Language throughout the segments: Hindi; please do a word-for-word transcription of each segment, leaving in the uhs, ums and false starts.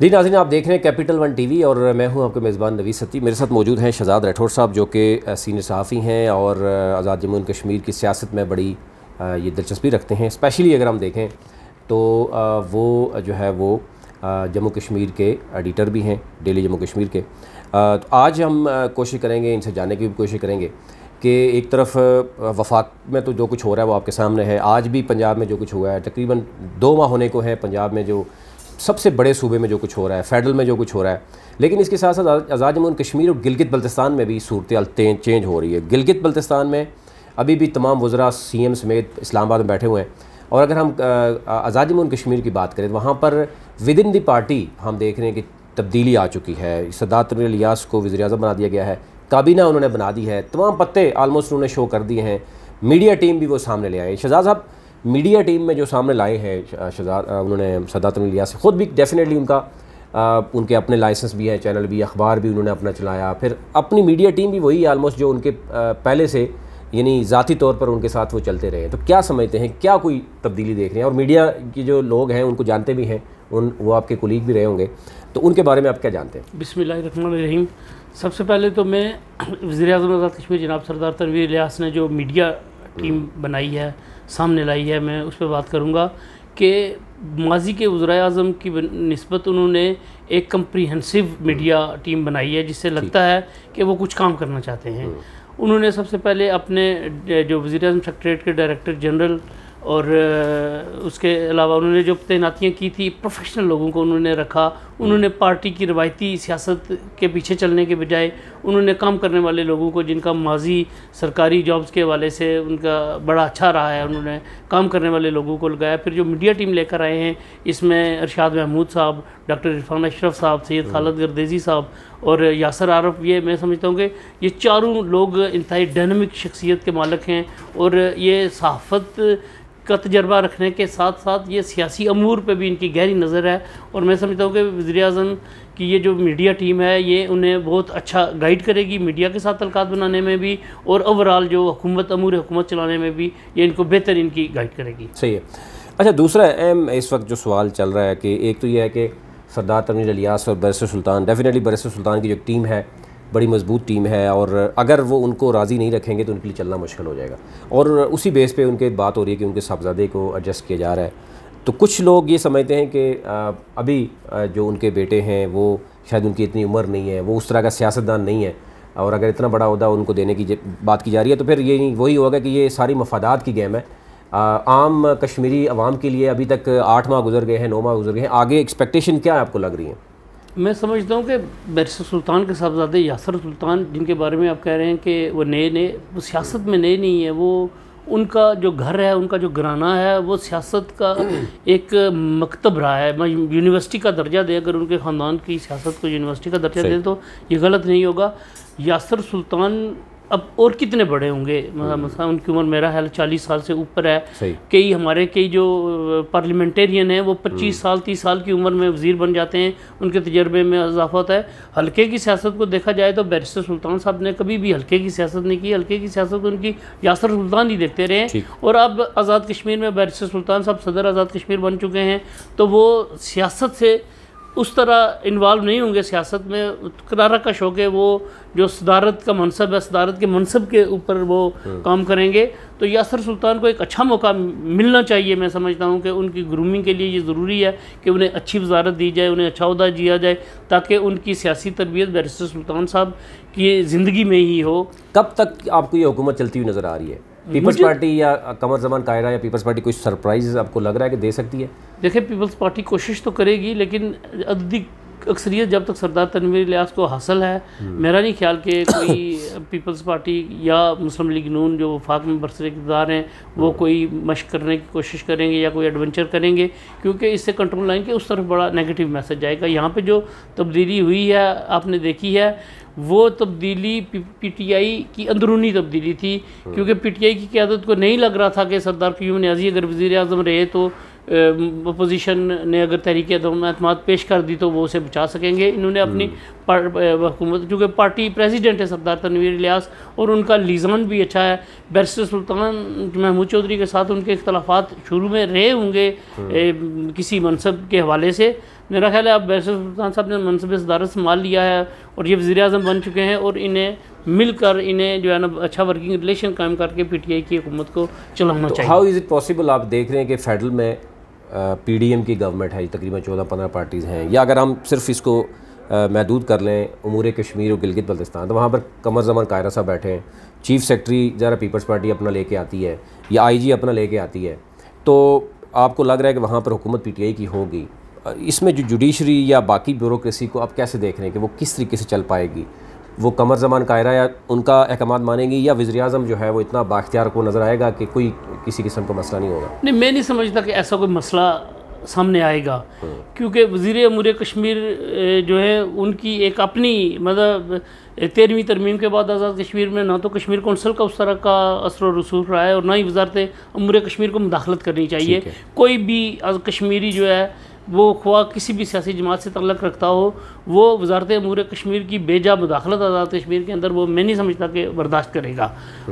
जी नाज़रीन, आप देख रहे हैं कैपिटल वन टीवी और मैं हूं आपके मेज़बान नवीस सत्ती। मेरे साथ मौजूद हैं शहजाद राठौर साहब जो कि सीनियर सहाफ़ी हैं और आज़ाद जम्मू कश्मीर की सियासत में बड़ी ये दिलचस्पी रखते हैं। स्पेशली अगर हम देखें तो वो जो है वो जम्मू कश्मीर के एडिटर भी हैं डेली जम्मू कश्मीर के। तो आज हम कोशिश करेंगे, इनसे जानने की भी कोशिश करेंगे कि एक तरफ वफाक में तो जो कुछ हो रहा है वो आपके सामने है, आज भी पंजाब में जो कुछ हुआ है, तकरीबन दो माह होने को है पंजाब में जो सबसे बड़े सूबे में जो कुछ हो रहा है, फेडरल में जो कुछ हो रहा है, लेकिन इसके साथ साथ आज़ाद जम्मू कश्मीर और गिलगित बल्तिस्तान में भी सूरत चेंज हो रही है। गिलगित बल्तिस्तान में अभी भी तमाम वज़रा सी एम समेत इस्लामाबाद में बैठे हुए हैं और अगर हम आज़ाद जम्मू कश्मीर की बात करें तो वहाँ पर विद इन दी पार्टी हम देख रहे हैं कि तब्दीली आ चुकी है। सरदार तनवीर इलियास को वज़ीर आज़म बना दिया गया है, काबीना उन्होंने बना दी है, तमाम पत्ते आलमोस्ट उन्होंने शो कर दिए हैं, मीडिया टीम भी वो सामने ले आए। शहजाद साहब मीडिया टीम में जो सामने लाए हैं शहजाद, उन्होंने सरदार तनवीर इलियास ख़ुद भी डेफिनेटली उनका आ, उनके अपने लाइसेंस भी हैं, चैनल भी, अखबार भी उन्होंने अपना चलाया, फिर अपनी मीडिया टीम भी वही आलमोस्ट जो उनके आ, पहले से यानी ज़ाती तौर पर उनके साथ वो चलते रहे। तो क्या समझते हैं, क्या कोई तब्दीली देख रहे हैं? और मीडिया के जो लोग हैं उनको जानते भी हैं, उन वो आपके कुलीग भी रहे होंगे, तो उनके बारे में आप क्या जानते हैं? बिस्मिल्लाहिर्रहमानिर्रहीम। सबसे पहले तो मैं वज़ीर आज़म आज़ाद कश्मीर जनाब सरदार तनवीर इलियास ने जो मीडिया टीम बनाई है, सामने लाई है, मैं उस पर बात करूँगा कि माजी के वज़ीर आज़म की निस्बत उन्होंने एक कम्प्रीहेंसिव मीडिया टीम बनाई है जिससे लगता है कि वो कुछ काम करना चाहते हैं। उन्होंने सबसे पहले अपने जो वज़ीर आज़म सेक्रटरीट के डायरेक्टर जनरल और उसके अलावा उन्होंने जो तैनातियाँ की थी प्रोफेशनल लोगों को उन्होंने रखा। उन्होंने पार्टी की रवायती सियासत के पीछे चलने के बजाय उन्होंने काम करने वाले लोगों को, जिनका माजी सरकारी जॉब्स के हवाले से उनका बड़ा अच्छा रहा है, उन्होंने काम करने वाले लोगों को लगाया। फिर जो मीडिया टीम लेकर आए हैं इसमें अरशाद महमूद साहब, डॉक्टर इरफान अशरफ साहब, सैयद खालिद गर्देज़ी साहब और यासर आरफ, ये मैं समझता हूँ कि ये चारों लोग इंतहाई डायनामिक शख्सियत के मालिक हैं और ये सहाफ़त का तजर्बा रखने के साथ साथ ये सियासी अमूर पे भी इनकी गहरी नज़र है। और मैं समझता हूँ कि वज़ीर आज़म की ये जो मीडिया टीम है ये उन्हें बहुत अच्छा गाइड करेगी, मीडिया के साथ तलकात बनाने में भी और ओवरऑल जो हुकूमत अमूर हुकूमत चलाने में भी ये इनको बेहतर इनकी गाइड करेगी। सही है। अच्छा, दूसरा अहम इस वक्त जो सवाल चल रहा है कि एक तो यह है कि सरदार तनवीर इलियास और barrister Sultan, definitely barrister Sultan की जो टीम है बड़ी मजबूत टीम है और अगर वो उनको राज़ी नहीं रखेंगे तो उनके लिए चलना मुश्किल हो जाएगा और उसी बेस पे उनके बात हो रही है कि उनके साहबजादे को एडजस्ट किया जा रहा है। तो कुछ लोग ये समझते हैं कि अभी जो उनके बेटे हैं वो शायद उनकी इतनी उम्र नहीं है, वो उस तरह का सियासतदान नहीं है और अगर इतना बड़ा उहदा उनको देने की बात की जा रही है तो फिर ये वही होगा कि ये सारी मफादात की गेम है। आम कश्मीरी आवाम के लिए अभी तक आठ माह गुजर गए हैं, नौ माह गुजर गए हैं, आगे एक्सपेक्टेशन क्या आपको लग रही है? मैं समझता हूँ कि बैरिस्टर सुल्तान के साहबजादे यासर सुल्तान जिनके बारे में आप कह रहे हैं कि वो नए नए वो सियासत में नए नहीं है, वो उनका जो घर है, उनका जो घराना है, वो सियासत का एक मकतब रहा है। मैं यूनिवर्सिटी का दर्जा दे, अगर उनके ख़ानदान की सियासत को यूनिवर्सिटी का दर्जा दे तो ये गलत नहीं होगा। यासर सुल्तान अब और कितने बड़े होंगे, मतलब उनकी उम्र मेरा ख्याल चालीस साल से ऊपर है। कई हमारे कई जो पार्लियामेंटेरियन हैं वो पच्चीस साल तीस साल की उम्र में वज़ीर बन जाते हैं, उनके तजर्बे में इजाफा होता है। हल्के की सियासत को देखा जाए तो बैरिस्टर सुल्तान साहब ने कभी भी हल्के की सियासत नहीं की, हल्के की सियासत को उनकी यासर सुल्तान ही देखते रहे और अब आज़ाद कश्मीर में बैरिस्टर सुल्तान साहब सदर आज़ाद कश्मीर बन चुके हैं तो वो सियासत से उस तरह इन्वॉल्व नहीं होंगे। सियासत में करारा का शौक है, वो जो सदारत का मनसब है सदारत के मनसब के ऊपर वो काम करेंगे। तो यासर सुल्तान को एक अच्छा मौका मिलना चाहिए। मैं समझता हूँ कि उनकी ग्रूमिंग के लिए ये ज़रूरी है कि उन्हें अच्छी वजारत दी जाए, उन्हें अच्छा उहदा दिया जाए ताकि उनकी सियासी तरबियत बैरिस्टर सुल्तान साहब की ज़िंदगी में ही हो। कब तक आपको ये हुकूमत चलती हुई नज़र आ रही है? पीपल्स पार्टी या कमर जमान कायरा या पीपल्स पार्टी कोई सरप्राइज आपको लग रहा है कि दे सकती है? देखिए, पीपल्स पार्टी कोशिश तो करेगी लेकिन अधिक अक्सरियत जब तक सरदार तनवीर इलियास को हासिल है, मेरा नहीं ख्याल कि कोई पीपल्स पार्टी या मुस्लिम लीग नून जो वफाक में बरसर इक़्तिदार हैं वो कोई मशक करने की कोशिश करेंगे या कोई एडवेंचर करेंगे क्योंकि इससे कंट्रोल लाइन के उस तरफ बड़ा नेगेटिव मैसेज आएगा। यहाँ पे जो तब्दीली हुई है आपने देखी है, वो तब्दीली पीटीआई की अंदरूनी तब्दीली थी क्योंकि पीटीआई की क़यादत को नहीं लग रहा था कि सरदार पीम न्याजी अगर वज़ीर आज़म रहे तो अपोजिशन ने अगर तहरीक एतमाद पेश कर दी तो वो उसे बचा सकेंगे। इन्होंने अपनी हुकूमत, चूँकि पार्टी प्रेसिडेंट है सरदार तनवीर इलियास और उनका लीज़ान भी अच्छा है, बैरिस्टर सुल्तान महमूद चौधरी के साथ उनके इख्तलाफात शुरू में रहे होंगे किसी मनसब के हवाले से, मेरा ख्याल है अब बैरिस्टर सुल्तान साहब ने मनसब सदारत संभाल लिया है और ये वज़ीर आज़म बन चुके हैं और इन्हें मिलकर इन्हें जो है ना अच्छा वर्किंग रिलेशन कायम करके पी टी आई की हुकूमत को चलाना चाहिए। How is it possible? आप देख रहे हैं कि फेडरल में पी डी एम की गवर्नमेंट है, तकरीबन चौदह पंद्रह पार्टीज़ हैं, या अगर हम सिर्फ इसको महदूद कर लें उमूर कश्मीर और गिलगित बल्तिस्तान, तो वहाँ पर कमर जमान कायरा साहब बैठे हैं, चीफ सेक्रेटरी ज़रा पीपल्स पार्टी अपना लेके आती है या आई जी अपना लेके आती है, तो आपको लग रहा है कि वहाँ पर हुकूमत पी टी आई की होगी। इसमें जो जुडिशरी या बाकी ब्यूरोक्रेसी को आप कैसे देख रहे हैं कि वो किस तरीके से चल पाएगी? वो कमर जमान कायरा या उनका अहकाम मानेंगी या वज़ीर आज़म जो है वो इतना बाख्तियार को नज़र आएगा कि कोई किसी किस्म का मसला नहीं होगा? नहीं, मैं नहीं समझता कि ऐसा कोई मसला सामने आएगा, क्योंकि वज़ीर अमूर कश्मीर जो है उनकी एक अपनी मतलब तेरहवीं तरमीम के बाद आज़ाद कश्मीर में ना तो कश्मीर कौंसिल का उस तरह का असर रसूख रहा है और ना ही वज़ारत अमूर कश्मीर को मुदाखलत करनी चाहिए। कोई भी कश्मीरी जो है वो ख्वाह किसी भी सियासी जमात से तल्लक रखता हो, वो वज़ारत अमूर कश्मीर की बेजा मुदाखलत आज़ाद कश्मीर के अंदर वो मैं नहीं समझता कि बर्दाश्त करेगा।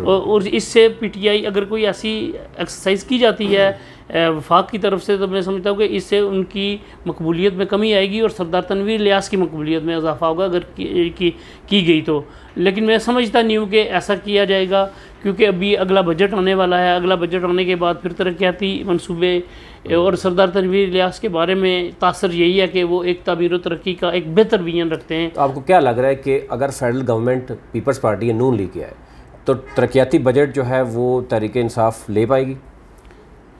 और इससे पी टी आई अगर कोई ऐसी एक्सरसाइज की जाती है वफाक की तरफ से तो मैं समझता हूँ कि इससे उनकी मकबूलियत में कमी आएगी और सरदार तनवीर इलियास की मकबूलियत में इजाफा होगा अगर की, की, की गई तो। लेकिन मैं समझता नहीं हूँ कि ऐसा किया जाएगा, क्योंकि अभी अगला बजट आने वाला है, अगला बजट आने के बाद फिर तरक्याती मनसूबे और सरदार तनवीर इलियास के बारे में तासर यही है कि वो एक तामीर तरक्की का एक बेहतर विजन रखते हैं। तो आपको क्या लग रहा है कि अगर फेडरल गवर्नमेंट पीपल्स पार्टी या नून लीग आए तो तरक्याती बजट जो है वो तहरीक इंसाफ ले पाएगी?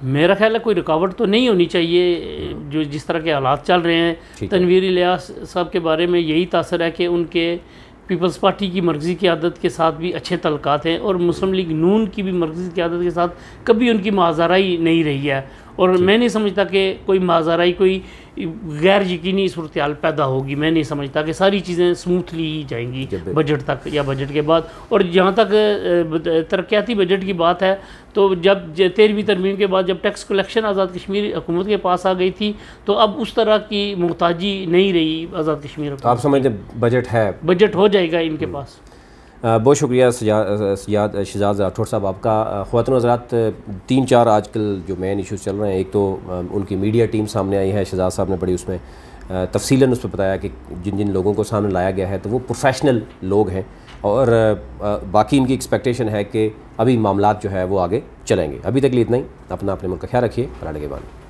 मेरा ख्याल है कोई रुकावट तो नहीं होनी चाहिए। जो जिस तरह के हालात चल रहे हैं, तनवीर इलियास साहब के बारे में यही तासर है कि उनके पीपल्स पार्टी की मरकज़ी क़यादत के साथ भी अच्छे तल्लुक़ात हैं और मुस्लिम लीग नून की भी मरकज़ी क़यादत के साथ कभी उनकी माज़ाराई नहीं रही है और मैं नहीं समझता कि कोई माज़ाराई कोई गैर यकीनी सूरत हाल पैदा होगी। मैं नहीं समझता कि सारी चीज़ें स्मूथली ही जाएंगी बजट तक या बजट के बाद। और जहाँ तक तरक्याती बजट की बात है तो जब तेरहवीं तरमीम के बाद जब टैक्स कलेक्शन आज़ाद कश्मीर हुकूमत के पास आ गई थी तो अब उस तरह की मोहताजी नहीं रही आज़ाद कश्मीर। आप समझते बजट है, बजट हो जाएगा इनके पास। बहुत शुक्रिया सैयद शहजाद राठौर साहब आपका। ख़्वातून हज़रात, तीन चार आजकल जो मेन इशूज़ चल रहे हैं, एक तो उनकी मीडिया टीम सामने आई है, शहजाद साहब ने बड़ी उसमें तफसीलन उस पर बताया कि जिन जिन लोगों को सामने लाया गया है तो वो प्रोफेशनल लोग हैं और बाकी इनकी एक्सपेक्टेशन है कि अभी मामलात जो है वो आगे चलेंगे। अभी तक लिए इतना ही, अपना अपने मुल्क का ख्याल रखिए।